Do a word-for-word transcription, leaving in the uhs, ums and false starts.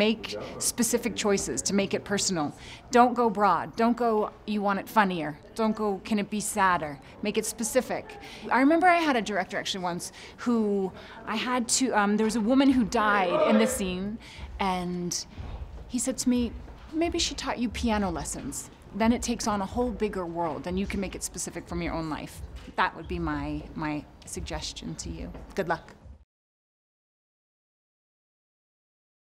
make specific choices, to make it personal. Don't go broad. Don't go, you want it funnier. Don't go, can it be sadder? Make it specific. I remember I had a director actually once who I had to, um, there was a woman who died in the scene, and he said to me, maybe she taught you piano lessons. Then it takes on a whole bigger world, and you can make it specific from your own life. That would be my, my suggestion to you. Good luck.